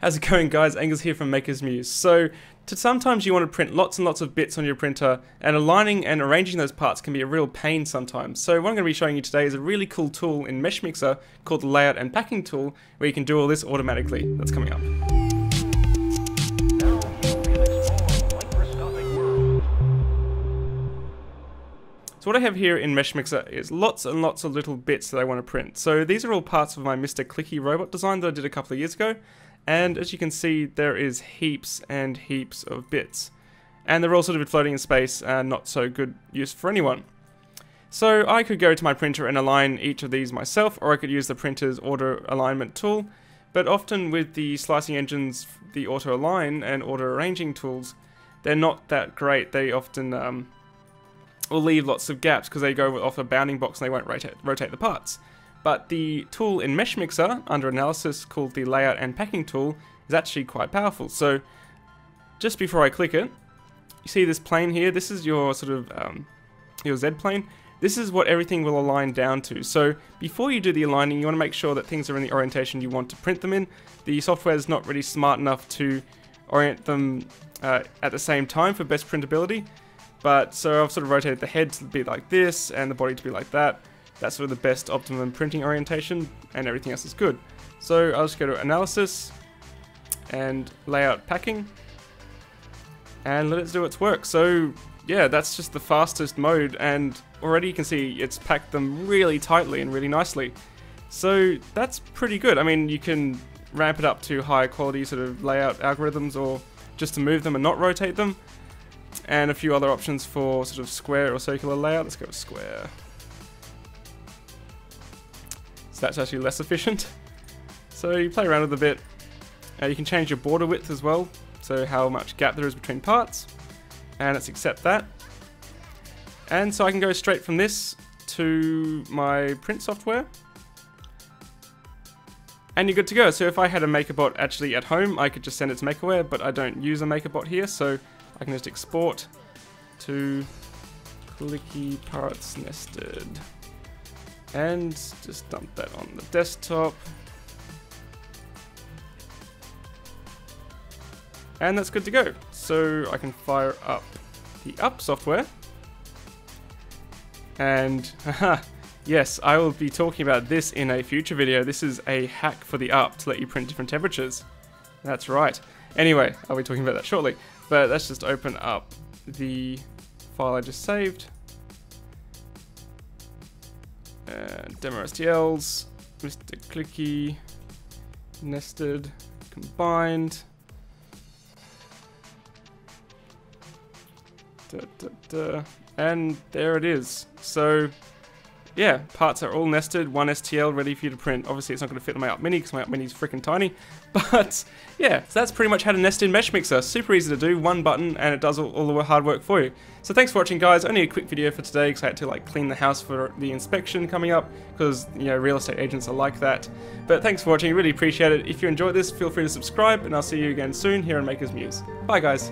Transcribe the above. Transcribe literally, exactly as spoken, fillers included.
How's it going, guys? Angus here from Maker's Muse. So to sometimes you want to print lots and lots of bits on your printer, and aligning and arranging those parts can be a real pain sometimes. So what I'm going to be showing you today is a really cool tool in Meshmixer called the Layout and Packing Tool, where you can do all this automatically. That's coming up. So what I have here in Meshmixer is lots and lots of little bits that I want to print. So these are all parts of my Mister Clicky robot design that I did a couple of years ago. And as you can see, there is heaps and heaps of bits. And they're all sort of floating in space, and not so good use for anyone. So I could go to my printer and align each of these myself, or I could use the printer's auto alignment tool. But often with the slicing engines, the auto align and auto arranging tools, they're not that great. They often um, will leave lots of gaps because they go off a bounding box and they won't rotate, rotate the parts. But the tool in Meshmixer, under analysis, called the Layout and Packing Tool, is actually quite powerful. So just before I click it, you see this plane here. This is your sort of um, your Z-plane. This is what everything will align down to. So before you do the aligning, you want to make sure that things are in the orientation you want to print them in. The software is not really smart enough to orient them uh, at the same time for best printability. But so I've sort of rotated the head to be like this and the body to be like that. That's sort of the best optimum printing orientation, and everything else is good. So I'll just go to Analysis and Layout Packing and let it do its work. So yeah, that's just the fastest mode, and already you can see it's packed them really tightly and really nicely. So that's pretty good. I mean, you can ramp it up to higher quality sort of layout algorithms, or just to move them and not rotate them, and a few other options for sort of square or circular layout. Let's go with square. So that's actually less efficient. So you play around with a bit. Uh, you can change your border width as well, so how much gap there is between parts, and let's accept that. And so I can go straight from this to my print software, and you're good to go. So if I had a MakerBot actually at home, I could just send it to MakerWare, but I don't use a MakerBot here, so I can just export to Clicky Parts Nested. And just dump that on the desktop. And that's good to go. So I can fire up the Up software. And haha, yes, I will be talking about this in a future video. This is a hack for the Up to let you print different temperatures. That's right. Anyway, I'll be talking about that shortly. But let's just open up the file I just saved. Uh, demo S T Ls, Mister Clicky, nested, combined. Da, da, da. And there it is. So yeah, parts are all nested, one S T L ready for you to print. Obviously it's not going to fit on my Up Mini because my Up Mini is freaking tiny. But yeah, so that's pretty much how to nest in Meshmixer. Super easy to do, one button, and it does all, all the hard work for you. So thanks for watching, guys. Only a quick video for today because I had to like clean the house for the inspection coming up, because you know, real estate agents are like that. But thanks for watching, really appreciate it. If you enjoyed this, feel free to subscribe, and I'll see you again soon here on Maker's Muse. Bye, guys.